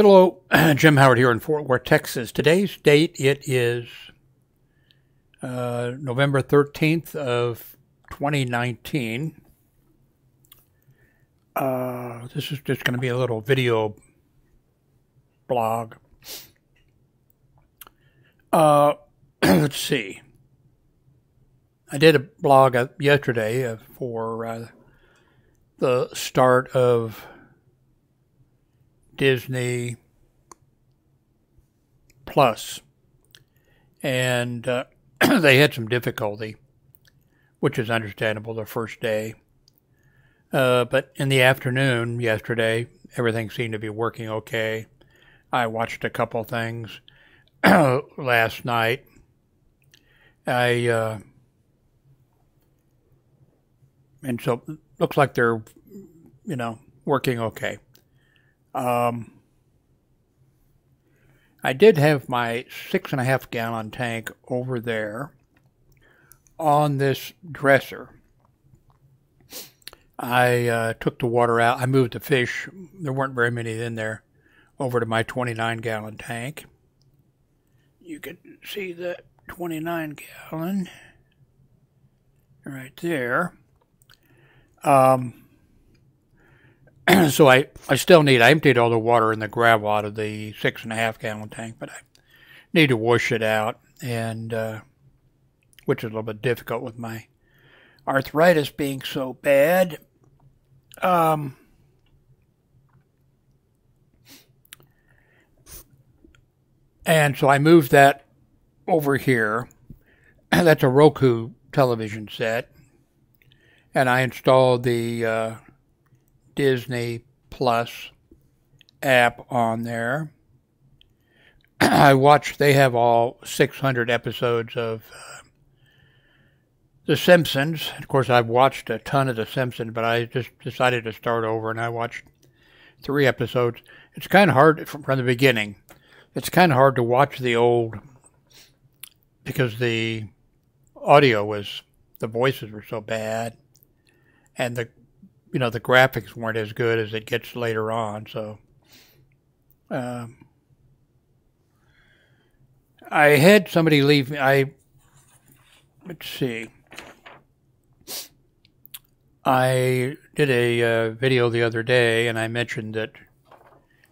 Hello, Jim Howard here in Fort Worth, Texas. Today's date, it is November 13th of 2019. This is just going to be a little video blog. Let's see. I did a blog yesterday for the start of Disney Plus, and they had some difficulty, which is understandable the first day, but in the afternoon yesterday everything seemed to be working okay. I watched a couple things last night. And so it looks like they're, you know, working okay. I did have my 6.5 gallon tank over there on this dresser. I took the water out. I moved the fish. There weren't very many in there, over to my 29 gallon tank. You can see the 29 gallon right there. So I still need, I emptied all the water and the gravel out of the 6.5 gallon tank, but I need to wash it out, and which is a little bit difficult with my arthritis being so bad. And so I moved that over here. That's a Roku television set, and I installed the Disney Plus app on there. I watched, they have all 600 episodes of The Simpsons. Of course, I've watched a ton of The Simpsons, but I just decided to start over, and I watched 3 episodes. It's kind of hard from the beginning. It's kind of hard to watch the old, because the audio was, the voices were so bad, and the, you know, the graphics weren't as good as it gets later on. So I had somebody leave me. Let's see. I did a video the other day, and I mentioned that,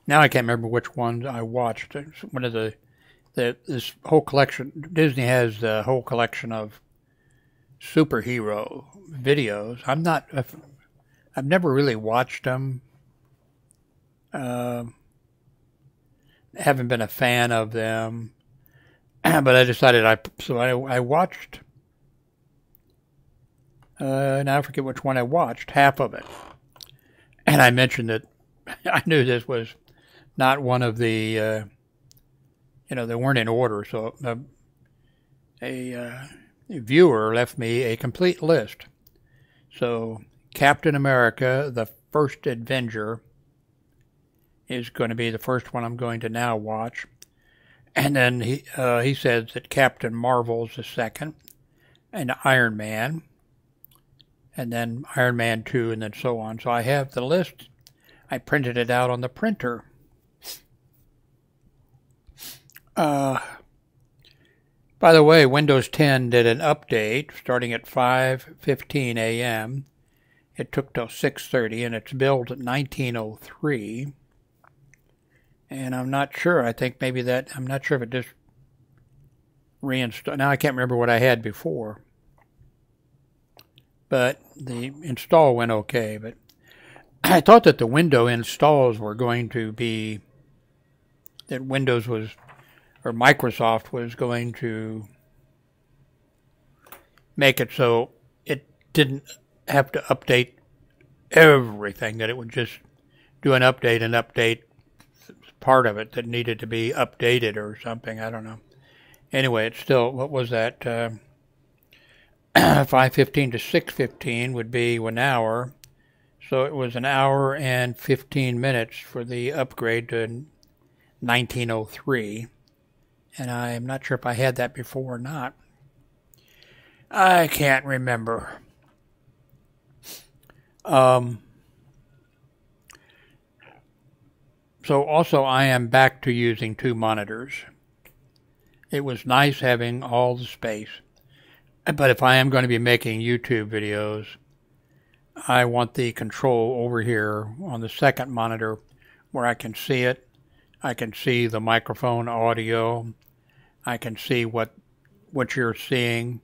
now I can't remember which ones I watched. It's one of this whole collection. Disney has the whole collection of superhero videos. I've never really watched them. Haven't been a fan of them, but I decided I watched. Now I forget which one I watched. Half of it, and I mentioned that I knew this was not one of the. You know, they weren't in order, so a viewer left me a complete list. So Captain America, the First Avenger, is going to be the first one I'm going to now watch. And then he says that Captain Marvel's the second, and Iron Man, and then Iron Man 2, and then so on. So I have the list. I printed it out on the printer. By the way, Windows 10 did an update starting at 5:15 a.m., It took till 6:30, and it's build 1903. And I'm not sure. I think maybe that, I'm not sure if it just reinstalled. Now I can't remember what I had before, but the install went okay. But I thought that the window installs were going to be, that Windows was, or Microsoft was going to make it so it didn't have to update everything, that it would just do an update and update part of it that needed to be updated or something. I don't know. Anyway, it's still, what was that? 5:15 to 6:15 would be 1 hour. So it was 1 hour and 15 minutes for the upgrade to 1903. And I'm not sure if I had that before or not. I can't remember. So also I am back to using two monitors. It was nice having all the space. But if I am going to be making YouTube videos, I want the control over here on the second monitor where I can see it. I can see the microphone audio. I can see what you're seeing.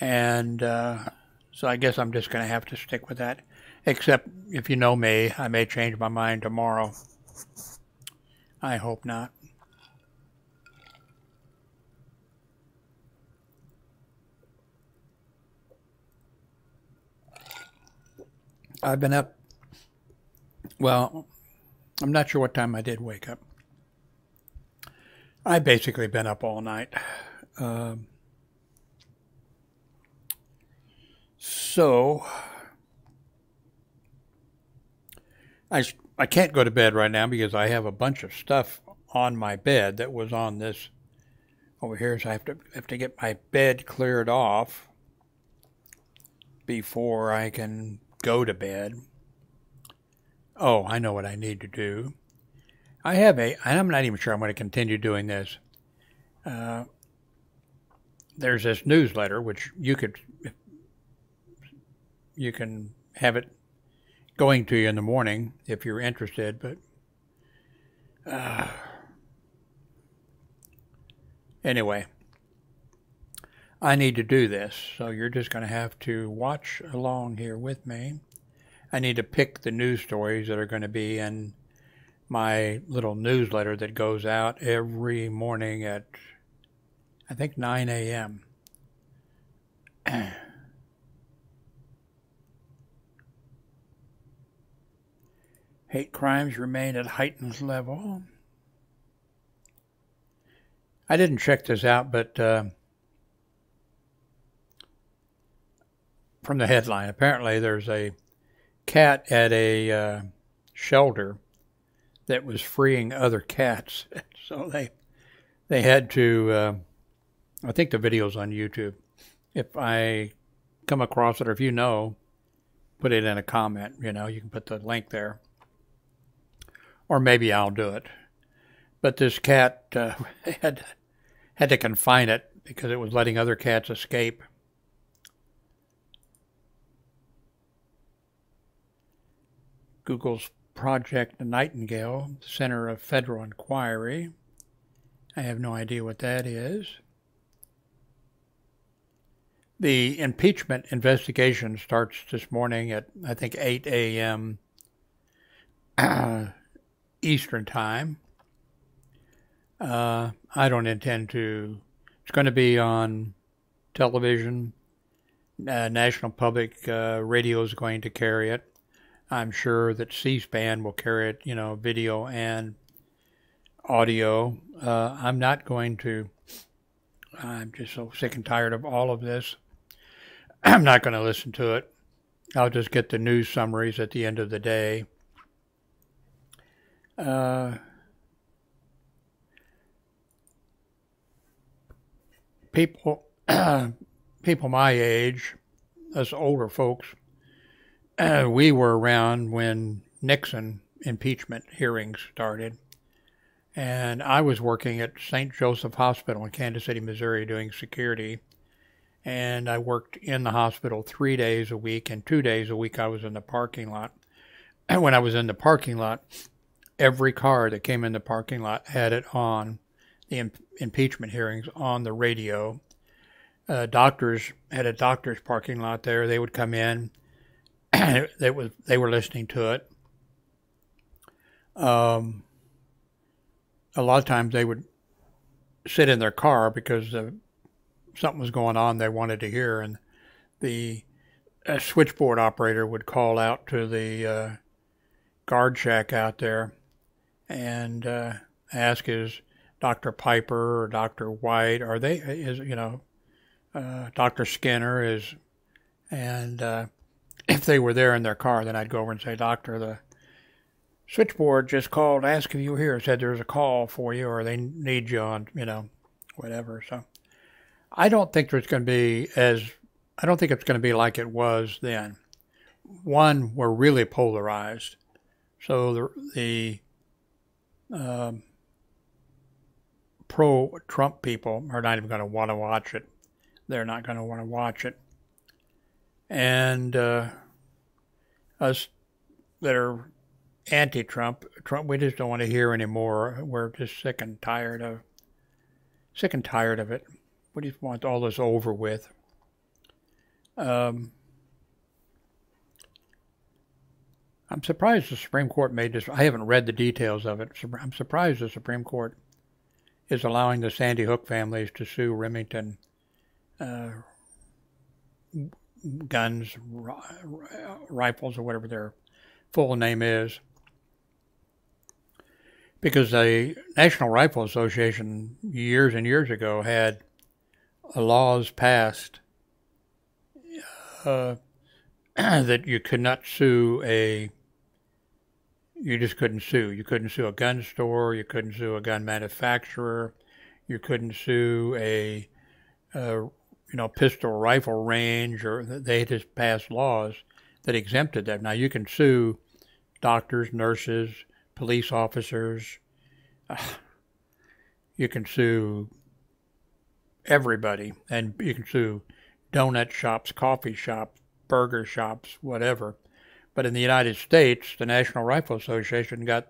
And so I guess I'm just going to have to stick with that. Except, if you know me, I may change my mind tomorrow. I hope not. I've been up, well, I'm not sure what time I did wake up. I've basically been up all night. So, I can't go to bed right now because I have a bunch of stuff on my bed that was on this over here. So I have to get my bed cleared off before I can go to bed. Oh, I know what I need to do. I'm not even sure I'm going to continue doing this. There's this newsletter, which you can have it going to you in the morning if you're interested, but anyway, I need to do this, so you're just going to have to watch along here with me. I need to pick the news stories that are going to be in my little newsletter that goes out every morning at, I think, 9 a.m. Hate crimes remain at heightened level. I didn't check this out, but from the headline, apparently there's a cat at a shelter that was freeing other cats. So they had to, I think the video's on YouTube. If I come across it, or if you know, put it in a comment, you know, you can put the link there. Or maybe I'll do it. But this cat had to confine it because it was letting other cats escape. Google's Project Nightingale, Center of Federal Inquiry. I have no idea what that is. The impeachment investigation starts this morning at, I think, 8 a.m. Eastern Time. I don't intend to. It's going to be on television. National Public Radio is going to carry it. I'm sure that C-SPAN will carry it, you know, video and audio. I'm not going to. I'm just so sick and tired of all of this. I'm not going to listen to it. I'll just get the news summaries at the end of the day. People, people my age, us older folks, we were around when Nixon impeachment hearings started, and I was working at St. Joseph Hospital in Kansas City, Missouri, doing security, and I worked in the hospital 3 days a week, and 2 days a week I was in the parking lot. And when I was in the parking lot, every car that came in the parking lot had it on, the impeachment hearings, on the radio. Doctors had a doctor's parking lot there. They would come in. They were listening to it. A lot of times they would sit in their car because something was going on they wanted to hear, and the switchboard operator would call out to the guard shack out there and ask, is Dr. Piper or Dr. White, are they, is, you know, Dr. Skinner is, and if they were there in their car, then I'd go over and say, Doctor, the switchboard just called, asked if you were here, said there's a call for you, or they need you on, you know, whatever. So I don't think there's going to be I don't think it's going to be like it was then. One, we're really polarized. So the pro-Trump people are not even going to want to watch it. They're not going to want to watch it. And us that are anti-Trump, we just don't want to hear anymore. We're just sick and tired of it. We just want all this over with. I'm surprised the Supreme Court made this. I haven't read the details of it. I'm surprised the Supreme Court is allowing the Sandy Hook families to sue Remington guns, rifles, or whatever their full name is, because the National Rifle Association years and years ago had laws passed that you could not sue a, you just couldn't sue. You couldn't sue a gun store, you couldn't sue a gun manufacturer, you couldn't sue a you know, pistol rifle range, or they just passed laws that exempted them. Now you can sue doctors, nurses, police officers. You can sue everybody, and you can sue donut shops, coffee shops, burger shops, whatever. But in the United States, the National Rifle Association got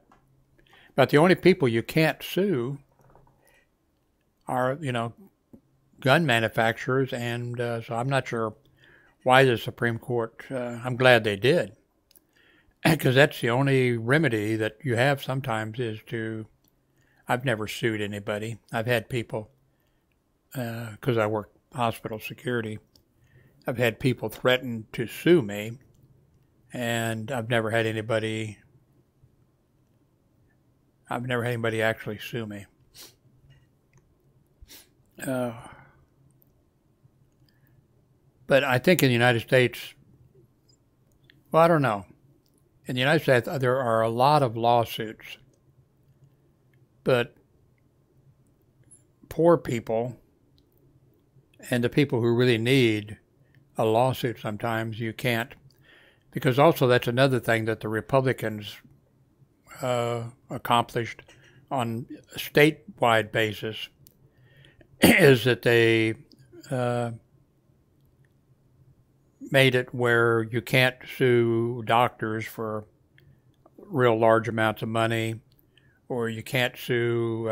about the only people you can't sue are, you know, gun manufacturers, and so I'm not sure why the Supreme Court, I'm glad they did, because that's the only remedy that you have sometimes is to, I've never sued anybody. I've had people, because I work hospital security, I've had people threaten to sue me, and I've never had anybody actually sue me. But I think in the United States, well, I don't know. In the United States, there are a lot of lawsuits. But poor people and the people who really need a lawsuit sometimes, you can't. Because also that's another thing that the Republicans accomplished on a statewide basis is that they... made it where you can't sue doctors for real large amounts of money, or you can't sue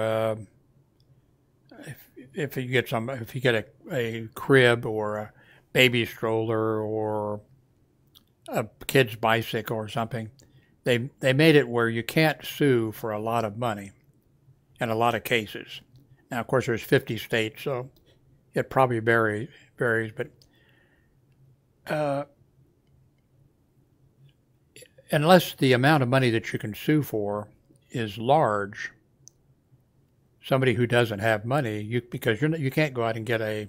if you get some, if you get a crib or a baby stroller or a kid's bicycle or something. They made it where you can't sue for a lot of money in a lot of cases. Now, of course, there's 50 states, so it probably varies, but unless the amount of money that you can sue for is large, somebody who doesn't have money, because you can't go out and get a,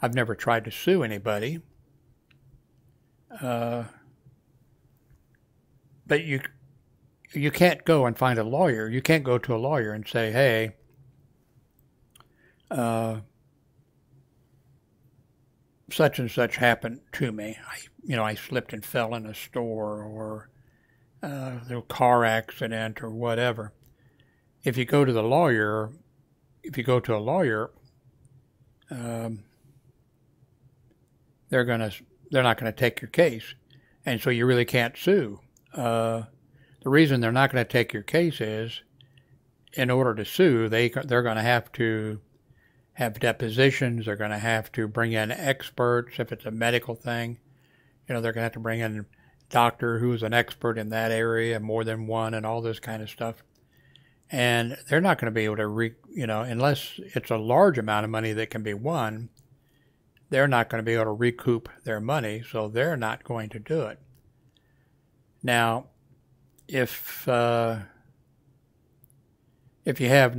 I've never tried to sue anybody, but you can't go and find a lawyer. You can't go to a lawyer and say, hey, such and such happened to me. I slipped and fell in a store, or a car accident, or whatever. If you go to the lawyer, they're not going to take your case, and so you really can't sue. The reason they're not going to take your case is, in order to sue, they're going to have to have depositions, they're going to have to bring in experts if it's a medical thing. You know, they're going to have to bring in a doctor who's an expert in that area, more than one, and all this kind of stuff. And they're not going to be able to, unless it's a large amount of money that can be won, they're not going to be able to recoup their money, so they're not going to do it. Now, if you have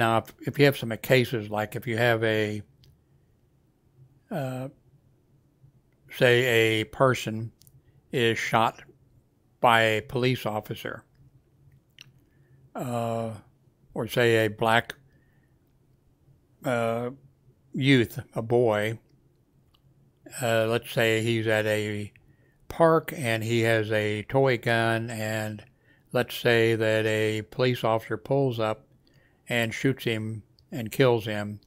some cases, like if you have a, say a person is shot by a police officer, or say a black youth, a boy, let's say he's at a park and he has a toy gun, and let's say that a police officer pulls up and shoots him and kills him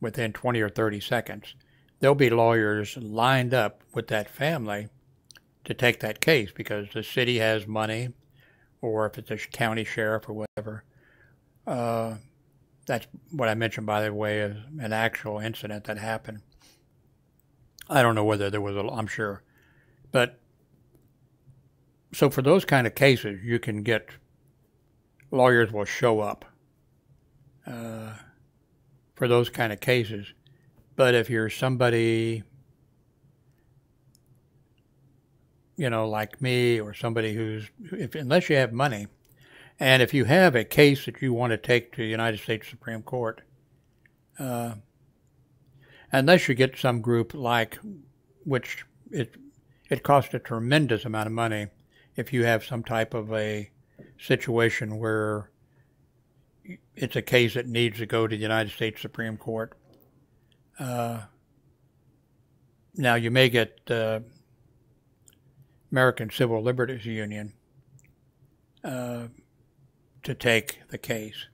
within 20 or 30 seconds. There'll be lawyers lined up with that family to take that case because the city has money, or if it's a county sheriff or whatever. That's what I mentioned, by the way, is an actual incident that happened. I don't know whether there was a, I'm sure. But so for those kind of cases, you can get, lawyers will show up for those kind of cases. But if you're somebody, you know, like me or somebody who's, unless you have money, and if you have a case that you want to take to the United States Supreme Court, unless you get some group like, which it costs a tremendous amount of money if you have some type of a situation where it's a case that needs to go to the United States Supreme Court. Now, you may get American Civil Liberties Union to take the case.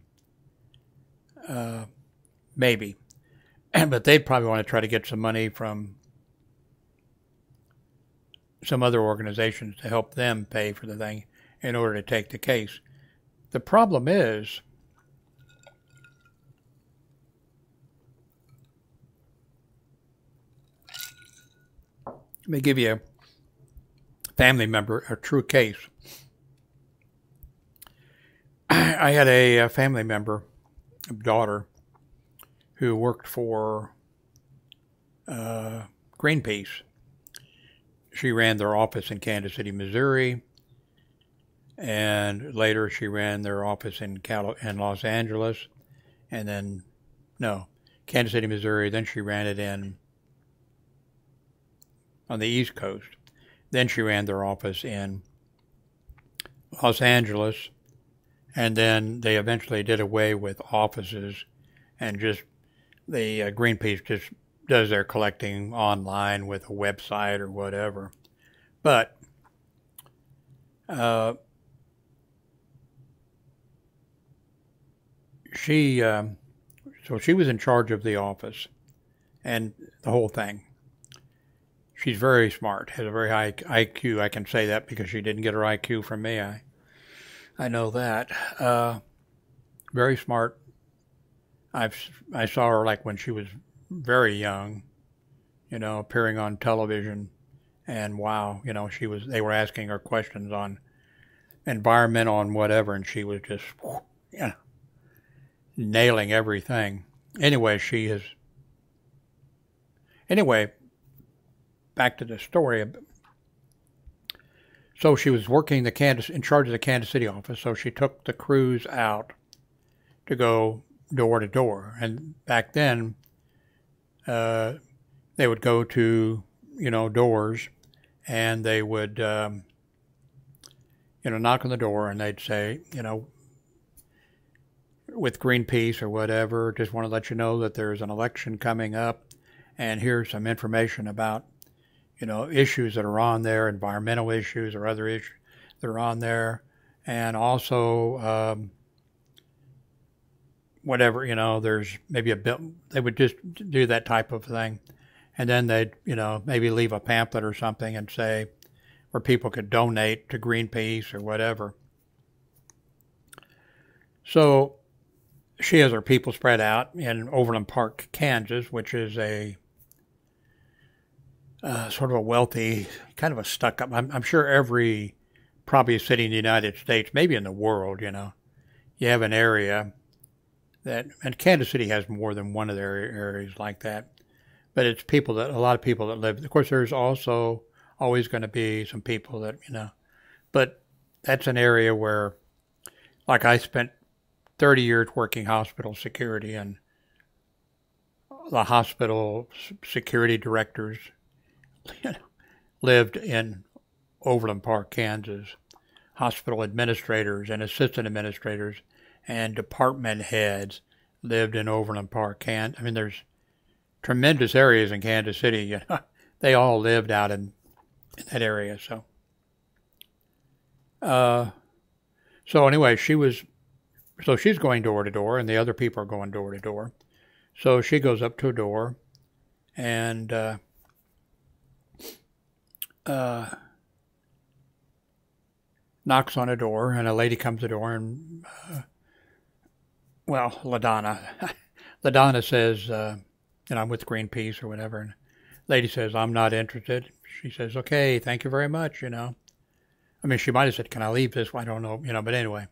Maybe. But they'd probably want to try to get some money from some other organizations to help them pay for the thing in order to take the case. The problem is, let me give you a family member, a true case. I had a family member, a daughter, who worked for Greenpeace. She ran their office in Kansas City, Missouri, and later she ran their office in Los Angeles, and then, no, Kansas City, Missouri, then she ran it on the East Coast. Then she ran their office in Los Angeles, and then they eventually did away with offices and just the Greenpeace just does their collecting online with a website or whatever. But so she was in charge of the office and the whole thing. She's very smart, has a very high IQ. I can say that because she didn't get her IQ from me. I know that. Very smart. I saw her like when she was very young, you know, appearing on television, and wow, you know, she was, they were asking her questions on environment, on whatever, and she was just, you know, nailing everything. Anyway, back to the story. So she was working in charge of the Kansas City office, so she took the crews out to go door to door, and back then they would go to, you know, doors, and they would you know, knock on the door, and they'd say, you know, with Greenpeace or whatever, just want to let you know that there's an election coming up, and here's some information about, you know, issues that are on there, environmental issues or other issues that are on there, and also whatever, you know, there's maybe a bill. They would just do that type of thing. And then they'd, you know, maybe leave a pamphlet or something and say where people could donate to Greenpeace or whatever. So she has her people spread out in Overland Park, Kansas, which is a sort of a wealthy, kind of a stuck-up. I'm sure every probably city in the United States, maybe in the world, you know, you have an area. And Kansas City has more than one of their areas like that, but it's people that, a lot of people that live. Of course, there's also always going to be some people that, you know, but that's an area where, like, I spent 30 years working hospital security, and the hospital security directors, you know, lived in Overland Park, Kansas. Hospital administrators and assistant administrators and department heads lived in Overland Park, Kansas. I mean, there's tremendous areas in Kansas City, you know. They all lived out in that area, so. So anyway, she was So she's going door to door, and the other people are going door to door. So she goes up to a door, and knocks on a door, and a lady comes to the door, and, well, LaDonna says, and I'm with Greenpeace or whatever, and lady says, I'm not interested. She says, okay, thank you very much, you know. I mean, she might have said, can I leave this? I don't know, you know, but anyway.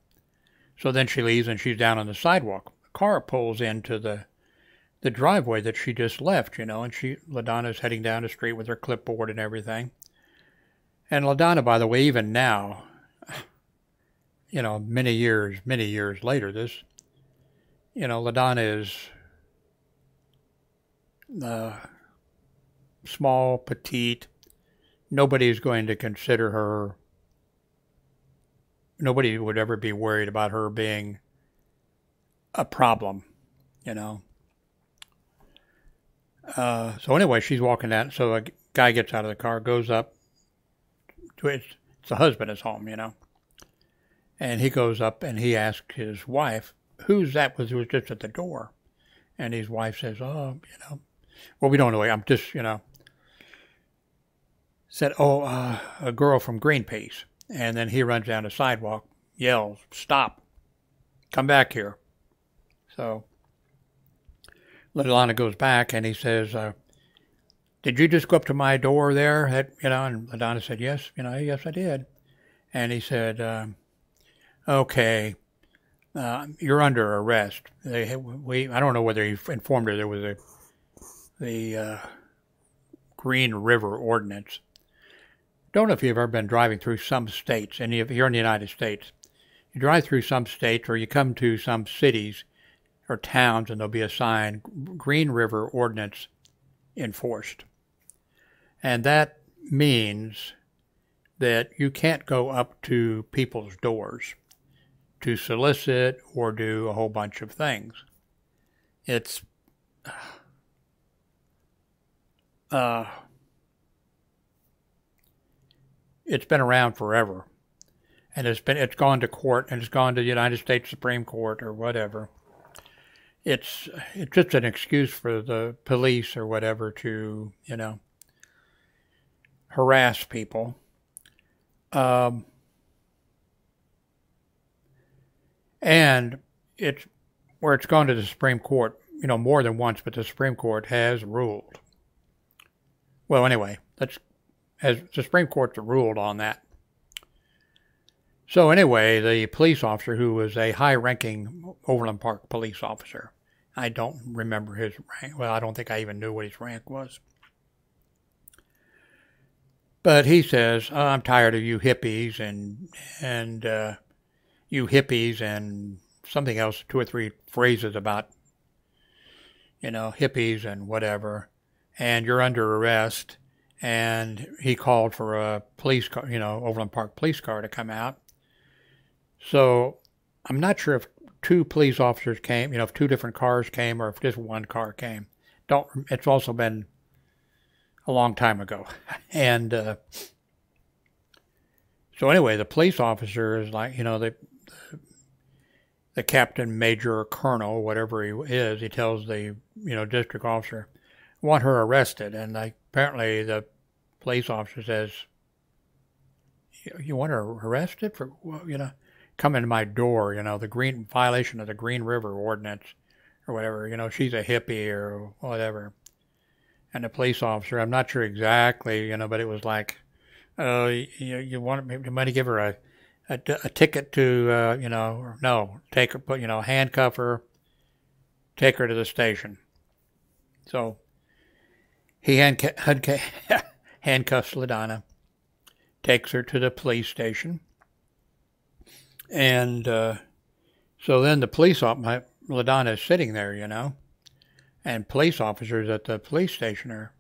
So then she leaves, and she's down on the sidewalk. The car pulls into the driveway that she just left, you know, and LaDonna's heading down the street with her clipboard and everything. And LaDonna, by the way, even now, you know, many years later, this, you know, LaDonna is small, petite. Nobody's going to consider her, nobody would ever be worried about her being a problem, you know. So anyway, she's walking out. So a guy gets out of the car, goes up to his, it's the husband is home, you know. And he goes up and he asks his wife, who's that was who was just at the door? And his wife says, oh, you know, well, we don't know. I'm just, you know, said, oh, a girl from Greenpeace. And then he runs down the sidewalk, yells, stop, come back here. So LaDonna goes back and he says, did you just go up to my door there? You know, and LaDonna said, yes, you know, yes, I did. And he said, okay, you're under arrest. I don't know whether he informed her there was the Green River Ordinance. Don't know if you've ever been driving through some states, and if you're in the United States, you drive through some states or you come to some cities or towns, and there'll be a sign, Green River Ordinance enforced. And that means that you can't go up to people's doors to solicit or do a whole bunch of things. It's it's been around forever, and it's gone to court, and it's gone to the United States Supreme Court or whatever. It's just an excuse for the police or whatever to, you know, harass people. And it's where it's gone to the Supreme Court, you know, more than once, but the Supreme Court has ruled. Well, anyway, the Supreme Court ruled on that. So anyway, the police officer, who was a high-ranking Overland Park police officer, I don't remember his rank. Well, I don't think I even knew what his rank was. But he says, oh, I'm tired of you hippies and you hippies and something else, two or three phrases about, you know, hippies and whatever, and you're under arrest. And he called for a police car, you know, Overland Park police car to come out. So I'm not sure if two police officers came, you know, if two different cars came or if just one car came. It's also been a long time ago. And so anyway, the police officer is like, you know, the captain, major, or colonel, whatever he is, he tells the, you know, district officer, want her arrested. And apparently the police officer says, you want her arrested for, you know, coming to my door, you know, the green violation of the Green River Ordinance or whatever, you know, she's a hippie or whatever. And the police officer, I'm not sure exactly, you know, but it was like, oh, you want to, you might give her a ticket to, you know, no, take her, put, you know, handcuff her, take her to the station. So he handcuffs LaDonna, takes her to the police station, and so then the police officer, LaDonna is sitting there, you know, and police officers at the police station are,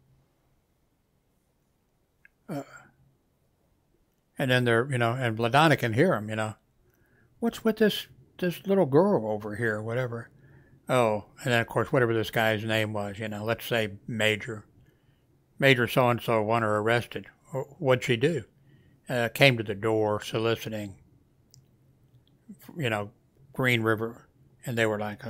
and then they're, you know, and LaDonna can hear them, you know, what's with this little girl over here, whatever. Oh, and then of course whatever this guy's name was, you know, let's say Major. Major so-and-so want her arrested. What'd she do? Came to the door soliciting, you know, Green River, and they were like,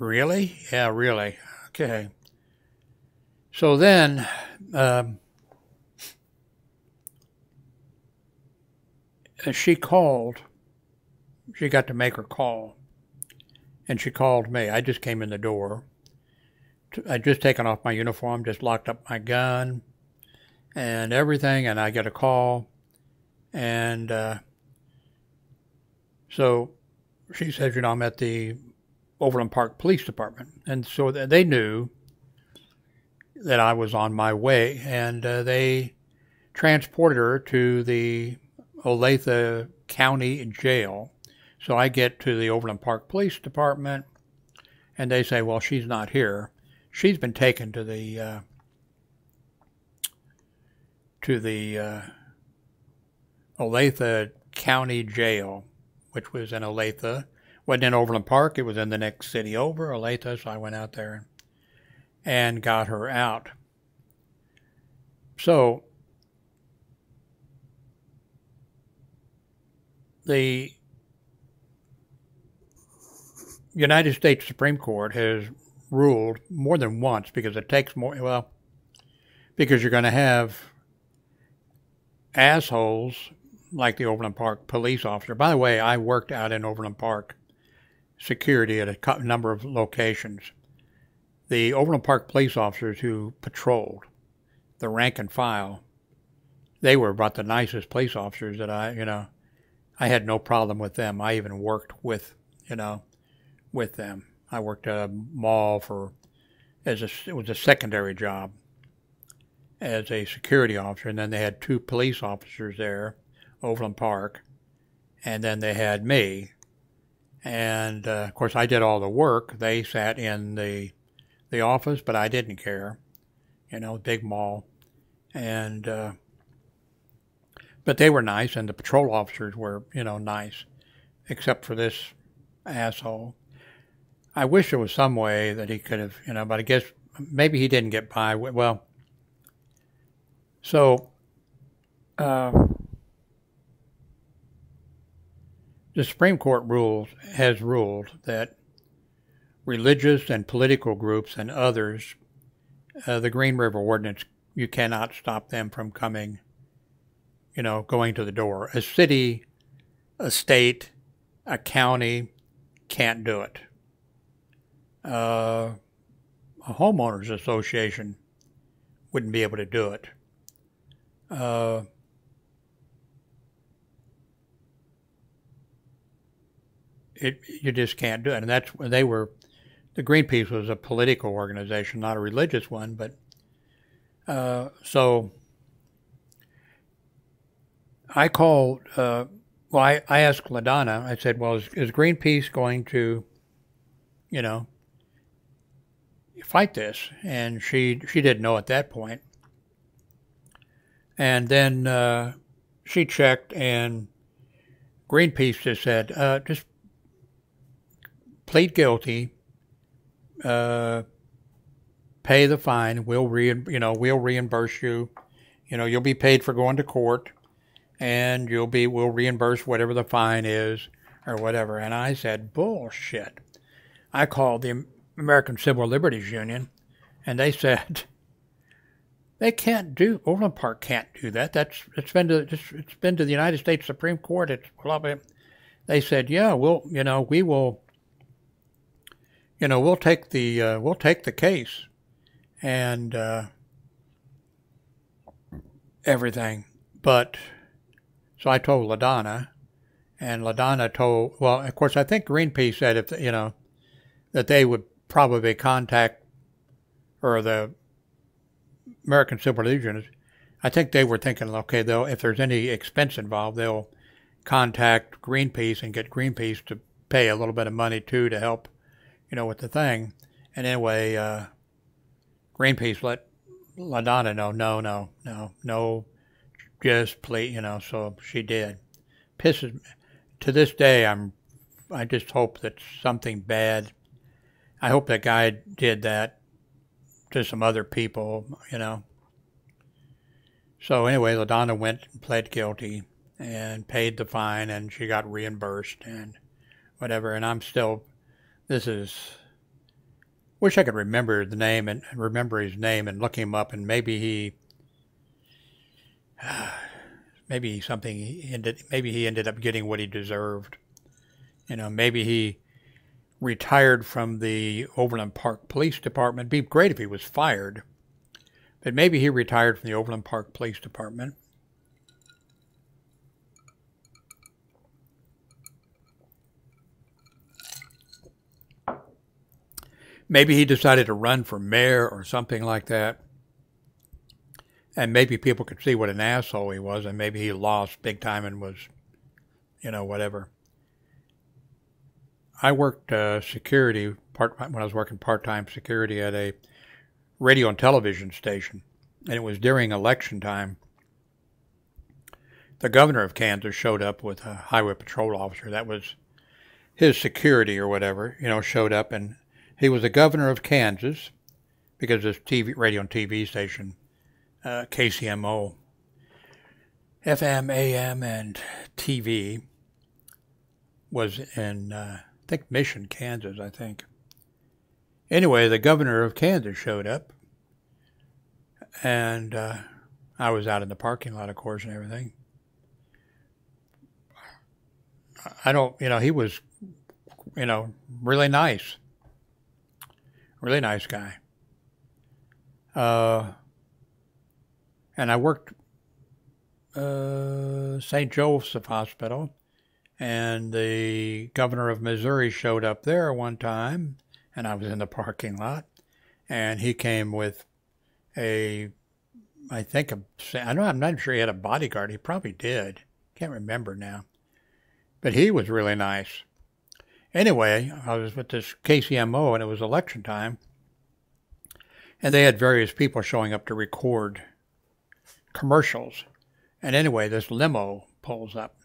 really? Yeah, really. Okay. So then she called. She got to make her call, and she called me. I just came in the door. I'd just taken off my uniform, just locked up my gun and everything, and I get a call. And so she says, you know, I'm at the Overland Park Police Department. And so they knew that I was on my way, and they transported her to the Olathe County Jail. So I get to the Overland Park Police Department, and they say, well, she's not here. She's been taken to the Olathe County Jail, which was in Olathe. Wasn't in Overland Park. It was in the next city over, Olathe. So I went out there and got her out. So the United States Supreme Court has ruled more than once, because it takes more, well, because you're going to have assholes like the Overland Park police officer. By the way, I worked out in Overland Park security at a number of locations. The Overland Park police officers who patrolled, the rank and file, they were about the nicest police officers that I, you know, I had no problem with them. I even worked with, you know, with them. I worked at a mall for, it was a secondary job as a security officer, and then they had two police officers there, Overland Park, and then they had me. And of course, I did all the work. They sat in the office, but I didn't care, you know, big mall. And but they were nice, and the patrol officers were, you know, nice, except for this asshole. I wish there was some way that he could have, you know, but I guess maybe he didn't get by. Well, so the Supreme Court has ruled that religious and political groups and others, the Green River Ordinance, you cannot stop them from coming, you know, going to the door. A city, a state, a county can't do it. A homeowners association wouldn't be able to do it. You just can't do it. And that's when they were, the Greenpeace was a political organization, not a religious one, but so I called, well, I asked LaDonna, I said, well, is Greenpeace going to, you know, fight this? And she didn't know at that point. And then she checked, and Greenpeace just said, just plead guilty, pay the fine, we'll reimburse you, you know, you'll be paid for going to court, and we'll reimburse whatever the fine is or whatever. And I said, bullshit. I called the American Civil Liberties Union, and they said they can't do, Overland Park can't do that. That's, it's been to the United States Supreme Court. It's probably, they said, yeah, we'll, you know, we will, you know, we'll take the case and everything. But so I told LaDonna, and LaDonna told, well, of course, I think Greenpeace said if, you know, that they would probably contact, or the American Civil Liberties, I think they were thinking, okay, they'll, if there's any expense involved, they'll contact Greenpeace and get Greenpeace to pay a little bit of money too to help, you know, with the thing. And anyway, Greenpeace let LaDonna know, no, just please, you know. So she did. Pisses me. To this day, I just hope that something bad, I hope that guy did that to some other people, you know. So anyway, LaDonna went and pled guilty and paid the fine, and she got reimbursed and whatever. And I'm still, this is, wish I could remember the name and remember his name and look him up, and maybe he, maybe he ended up getting what he deserved. You know, maybe he retired from the Overland Park Police Department. It'd be great if he was fired, but maybe he retired from the Overland Park Police Department. Maybe he decided to run for mayor or something like that. And maybe people could see what an asshole he was, and maybe he lost big time and was, you know, whatever. I worked security when I was working part-time security at a radio and television station, and it was during election time. The governor of Kansas showed up with a highway patrol officer. That was his security or whatever, you know, showed up, and he was the governor of Kansas because this TV, radio and TV station, KCMO, FM, AM, and TV was in, I think, Mission, Kansas, I think. Anyway, the governor of Kansas showed up, and I was out in the parking lot, of course, and everything. I don't, you know, he was, you know, really nice. Really nice guy. And I worked St. Joseph's Hospital, and the governor of Missouri showed up there one time, and I was in the parking lot, and he came with a, I think, I know, I'm not sure he had a bodyguard. He probably did. Can't remember now. But he was really nice. Anyway, I was with this KCMO, and it was election time, and they had various people showing up to record commercials. And anyway, this limo pulls up,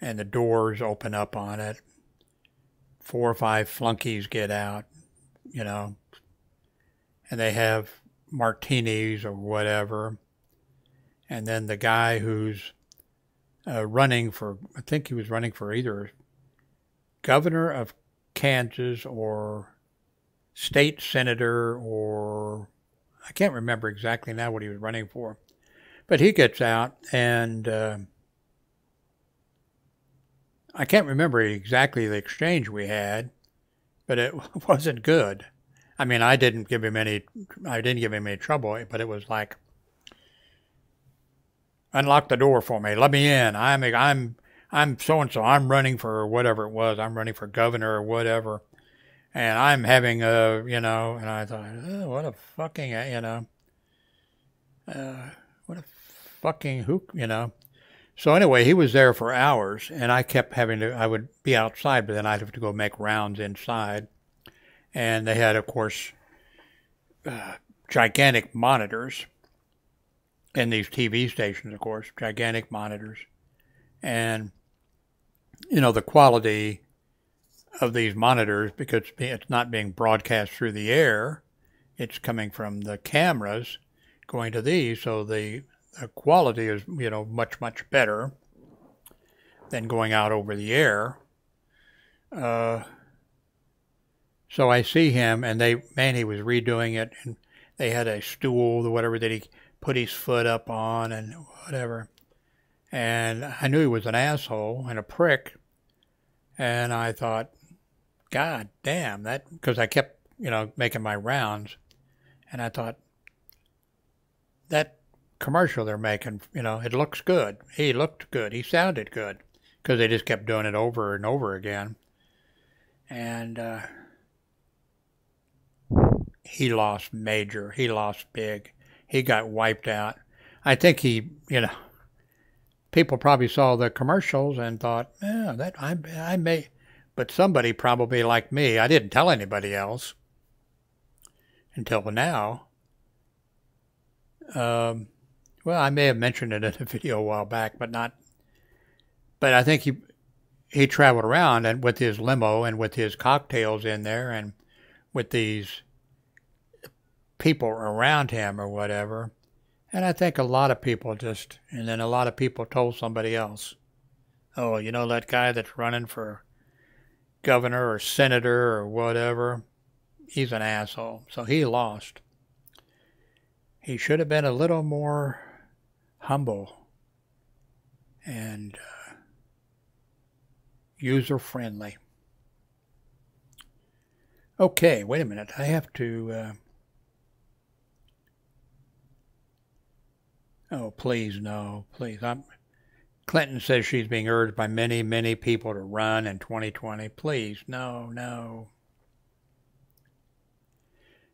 and the doors open up on it. 4 or 5 flunkies get out, you know, and they have martinis or whatever. And then the guy who's running for, I think he was running for either governor of Kansas or state senator, or I can't remember exactly now what he was running for. But he gets out, and I can't remember exactly the exchange we had, but it wasn't good. I mean, I didn't give him any trouble, but it was like, unlock the door for me. Let me in. I'm so and so. I'm running for whatever it was. I'm running for governor or whatever, and I'm having a, you know. And I thought, oh, what a fucking, you know, what a fucking hook, you know. So anyway, he was there for hours, and I kept having to. I would be outside, but then I'd have to go make rounds inside, and they had, of course, gigantic monitors. In these TV stations, of course, gigantic monitors. And, you know, the quality of these monitors, because it's not being broadcast through the air, it's coming from the cameras going to these, so the quality is, you know, much, much better than going out over the air. So I see him, and they, man, he was redoing it, and they had a stool or whatever that he put his foot up on and whatever. And I knew he was an asshole and a prick. And I thought, God damn, that, because I kept, you know, making my rounds. And I thought, that commercial they're making, you know, it looks good. He looked good. He sounded good. Because they just kept doing it over and over again. And he lost major. He lost big. He got wiped out. I think he, you know, people probably saw the commercials and thought, yeah, that I may, but somebody probably like me, I didn't tell anybody else until now. Well, I may have mentioned it in a video a while back, but not, but I think he traveled around and with his limo and with his cocktails in there and with these people around him or whatever, And I think a lot of people just, and then a lot of people told somebody else, oh, you know that guy that's running for governor or senator or whatever? He's an asshole. So he lost. He should have been a little more humble and user-friendly. Okay, wait a minute. I have to... oh, please, no, please. Clinton says she's being urged by many, many people to run in 2020. Please, no, no.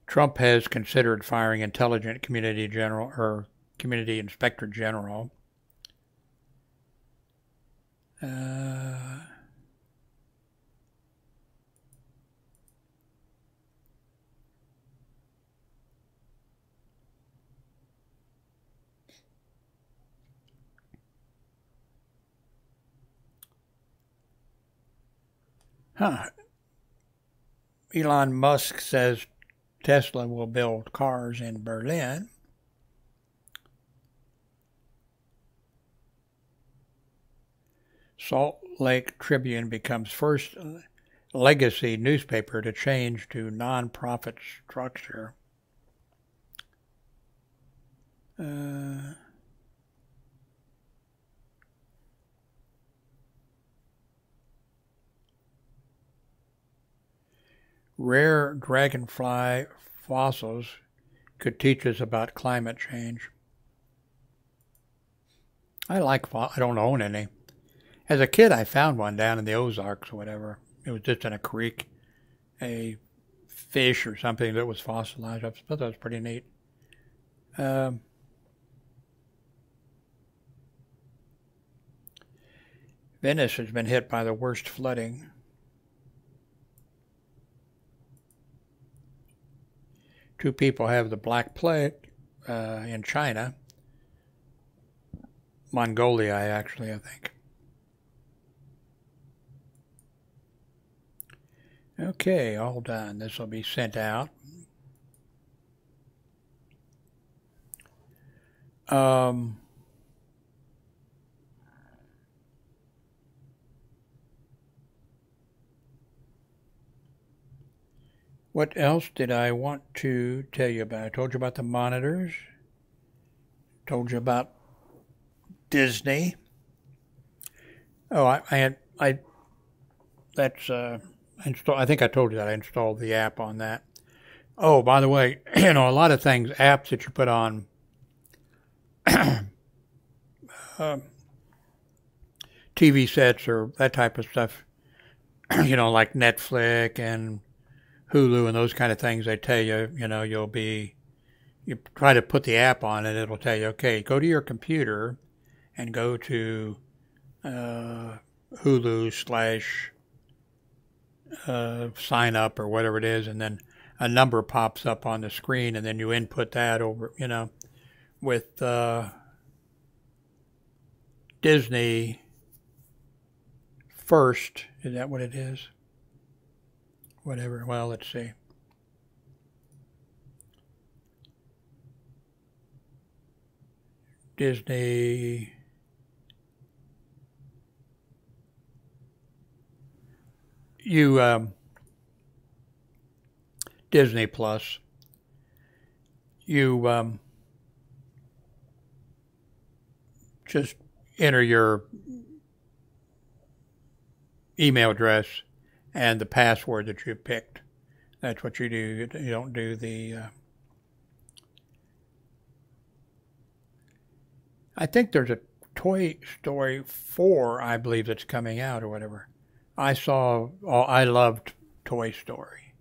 Trump has considered firing intelligence community general or community inspector general. Elon Musk says Tesla will build cars in Berlin. Salt Lake Tribune becomes first legacy newspaper to change to nonprofit structure. Rare dragonfly fossils could teach us about climate change. I don't own any. As a kid, I found one down in the Ozarks or whatever. It was just in a creek, a fish or something that was fossilized. I thought that was pretty neat. Venice has been hit by the worst flooding. Two people have the Black Plague in China. Mongolia, actually, I think. Okay, all done. This will be sent out. What else did I want to tell you about? I told you about the monitors. Told you about Disney. Oh, I think I told you that I installed the app on that. Oh, by the way, you know, a lot of things, apps that you put on TV sets or that type of stuff, you know, like Netflix and Hulu and those kind of things, they tell you, you know, you try to put the app on and it'll tell you, okay, go to your computer and go to Hulu/sign up or whatever it is, and then a number pops up on the screen and then you input that over, you know. With Disney First, is that what it is? Whatever. Well, let's see. Disney. Disney Plus. You just enter your email address and the password that you picked. That's what you do. You don't do the... I think there's a Toy Story 4, I believe, that's coming out or whatever. I loved Toy Story.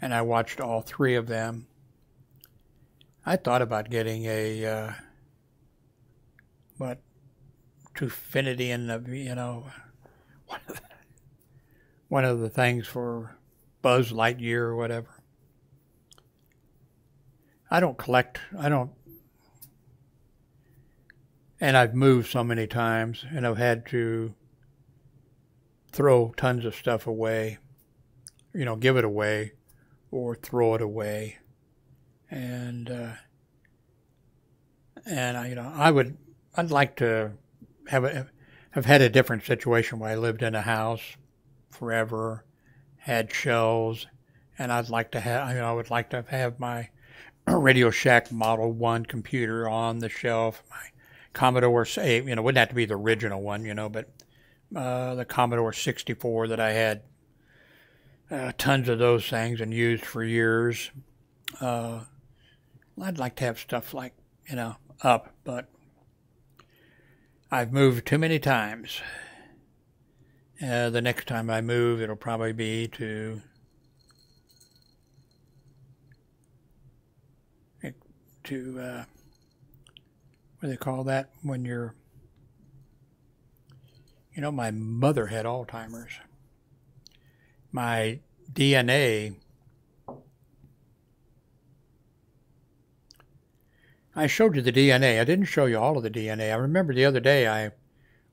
And I watched all three of them. I thought about getting a... Twofinity and, you know... One of the things for Buzz Lightyear or whatever. And I've moved so many times and I've had to throw tons of stuff away, you know, give it away or throw it away. And And you know, I'd like to have had a different situation where I lived in a house forever, had shows, and I'd like to have, you know, I would like to have my Radio Shack Model 1 computer on the shelf, my Commodore, you know, wouldn't have to be the original one, you know, but the Commodore 64 that I had, tons of those things and used for years. I'd like to have stuff like, you know, up, but I've moved too many times. The next time I move, it'll probably be to what do they call that when you're, you know, my mother had Alzheimer's. My DNA, I showed you the DNA. I didn't show you all of the DNA. I remember the other day I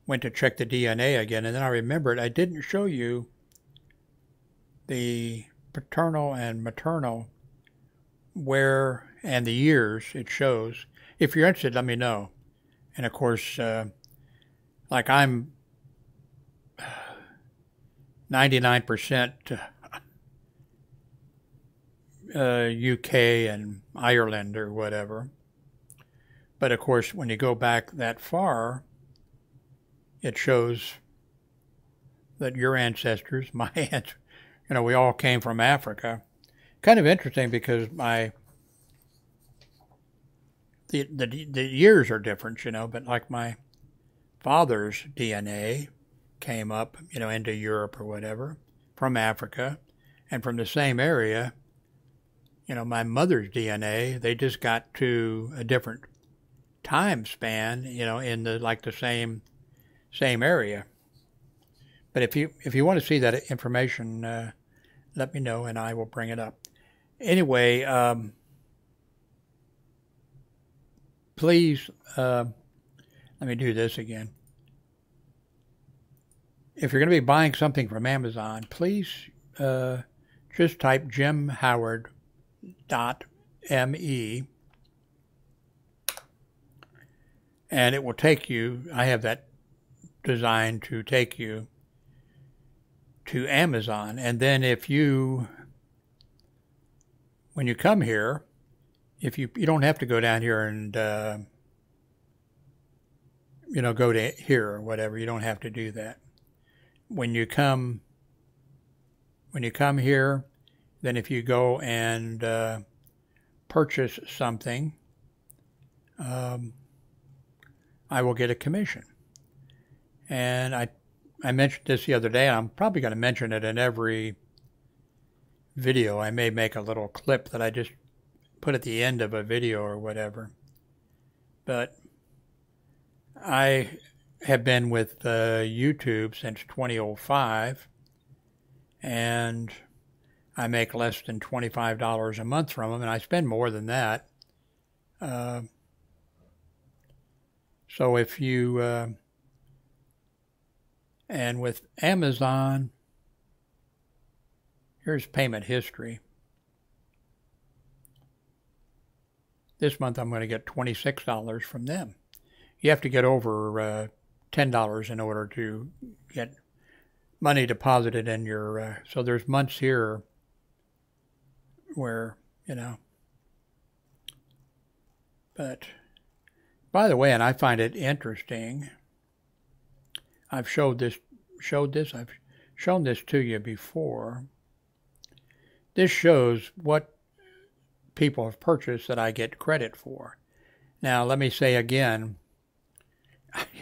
went to check the DNA again, and then I remembered I didn't show you the paternal and maternal where and the years it shows. If you're interested, let me know. And of course, like I'm 99% UK and Ireland or whatever. But of course, when you go back that far, it shows that your ancestors, my ancestors, you know, we all came from Africa. Kind of interesting because my the years are different, you know, but like my father's DNA came up, you know, into Europe or whatever, from Africa, and from the same area, you know, my mother's DNA, they just got to a different time span, you know, in the like the same area. But if you want to see that information, let me know and I will bring it up. Anyway, please, let me do this again. If you're going to be buying something from Amazon, please just type jimhoward.me and it will take you, I have that designed to take you to Amazon. And then if you, when you come here, if you don't have to go down here and, you know, go to here or whatever. You don't have to do that. When you come here, then if you go and purchase something, I will get a commission. And I mentioned this the other day, and I'm probably going to mention it in every video. I may make a little clip that I just put at the end of a video or whatever. But I have been with YouTube since 2005, and I make less than $25 a month from them, and I spend more than that. So if you... and with Amazon, here's payment history. This month I'm going to get $26 from them. You have to get over $10 in order to get money deposited in your... so there's months here where, you know... But, by the way, and I find it interesting... I've I've shown this to you before. This shows what people have purchased that I get credit for. Now, let me say again,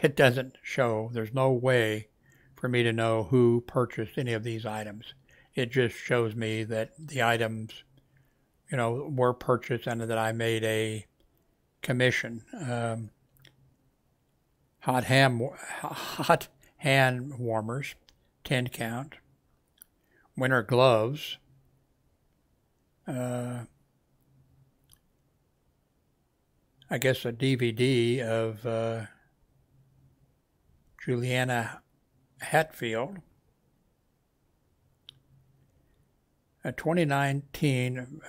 it doesn't show, there's no way for me to know who purchased any of these items. It just shows me that the items, you know, were purchased and that I made a commission. Hot hand warmers, 10 count, winter gloves, I guess a DVD of Juliana Hatfield, a 2019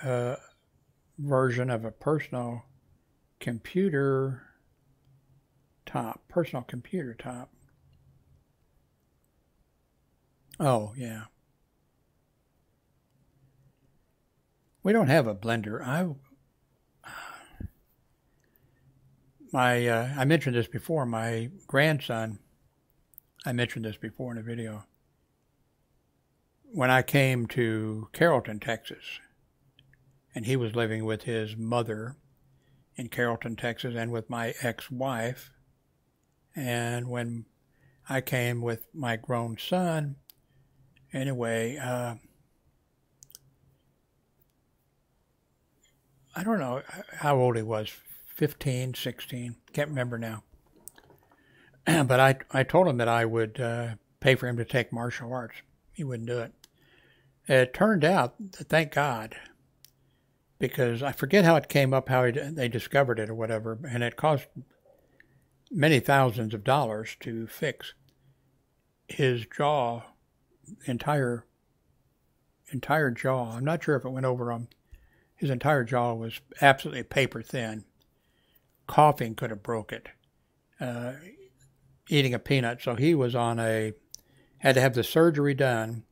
version of a personal computer top, personal computer top. Oh, yeah. We don't have a blender. I mentioned this before. My grandson, I mentioned this before in a video. When I came to Carrollton, Texas, and he was living with his mother in Carrollton, Texas, and with my ex-wife, and when I came with my grown son, anyway, I don't know how old he was, 15, 16, can't remember now. But I told him that I would pay for him to take martial arts. He wouldn't do it. It turned out, thank God, because I forget how it came up, how they discovered it or whatever, and it cost many thousands of dollars to fix his jaw, entire jaw. I'm not sure if it went over him. His entire jaw was absolutely paper thin. Coughing could have broke it. Eating a peanut. So he was on a, had to have the surgery done.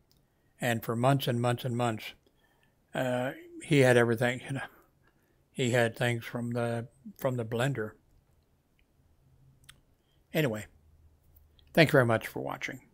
And for months and months and months, he had everything, you know. He had things from the blender. Anyway, thank you very much for watching.